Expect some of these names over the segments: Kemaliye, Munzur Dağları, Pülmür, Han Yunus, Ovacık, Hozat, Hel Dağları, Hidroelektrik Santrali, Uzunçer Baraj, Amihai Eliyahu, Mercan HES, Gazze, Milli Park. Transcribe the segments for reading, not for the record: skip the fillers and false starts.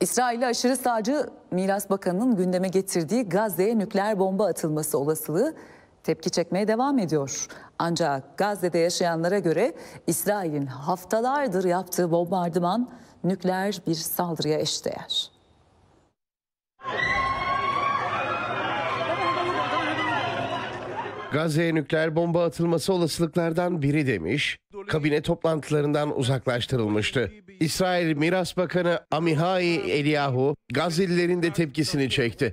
İsrail'li aşırı sağcı Miras Bakanı'nın gündeme getirdiği Gazze'ye nükleer bomba atılması olasılığı tepki çekmeye devam ediyor. Ancak Gazze'de yaşayanlara göre İsrail'in haftalardır yaptığı bombardıman nükleer bir saldırıya eşdeğer. Gazze'ye nükleer bomba atılması olasılıklardan biri demiş, kabine toplantılarından uzaklaştırılmıştı. İsrail Miras Bakanı Amihai Eliyahu, Gazze'lilerin de tepkisini çekti.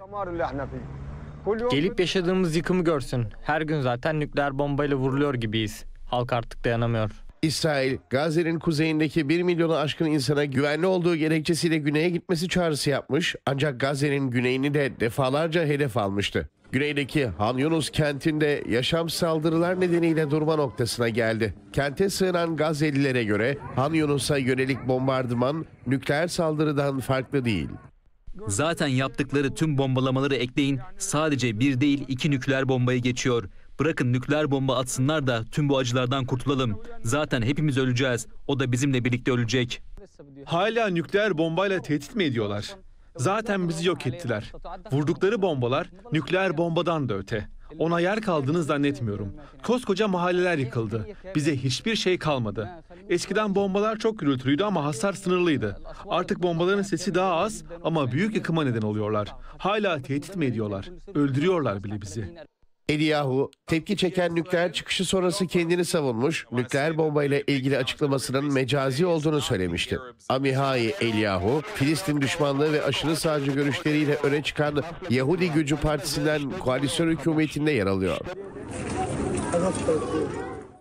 Gelip yaşadığımız yıkımı görsün. Her gün zaten nükleer bombayla vuruluyor gibiyiz. Halk artık dayanamıyor. İsrail, Gazze'nin kuzeyindeki 1 milyonu aşkın insana güvenli olduğu gerekçesiyle güneye gitmesi çağrısı yapmış, ancak Gazze'nin güneyini de defalarca hedef almıştı. Güneydeki Han Yunus kentinde yaşam saldırılar nedeniyle durma noktasına geldi. Kente sığınan Gazze'lilere göre Han Yunus'a yönelik bombardıman nükleer saldırıdan farklı değil. Zaten yaptıkları tüm bombalamaları ekleyin, sadece bir değil 2 nükleer bombayı geçiyor. Bırakın nükleer bomba atsınlar da tüm bu acılardan kurtulalım. Zaten hepimiz öleceğiz, o da bizimle birlikte ölecek. Hala nükleer bombayla tehdit mi ediyorlar? Zaten bizi yok ettiler. Vurdukları bombalar nükleer bombadan da öte. Ona yer kaldığını zannetmiyorum. Koskoca mahalleler yıkıldı. Bize hiçbir şey kalmadı. Eskiden bombalar çok gürültülüydü ama hasar sınırlıydı. Artık bombaların sesi daha az ama büyük yıkıma neden oluyorlar. Hala tehdit mi ediyorlar? Öldürüyorlar bile bizi. Eliyahu, tepki çeken nükleer çıkışı sonrası kendini savunmuş, nükleer bombayla ilgili açıklamasının mecazi olduğunu söylemişti. Amihai Eliyahu, Filistin düşmanlığı ve aşırı sağcı görüşleriyle öne çıkan Yahudi Gücü Partisi'nden koalisyon hükümetinde yer alıyor.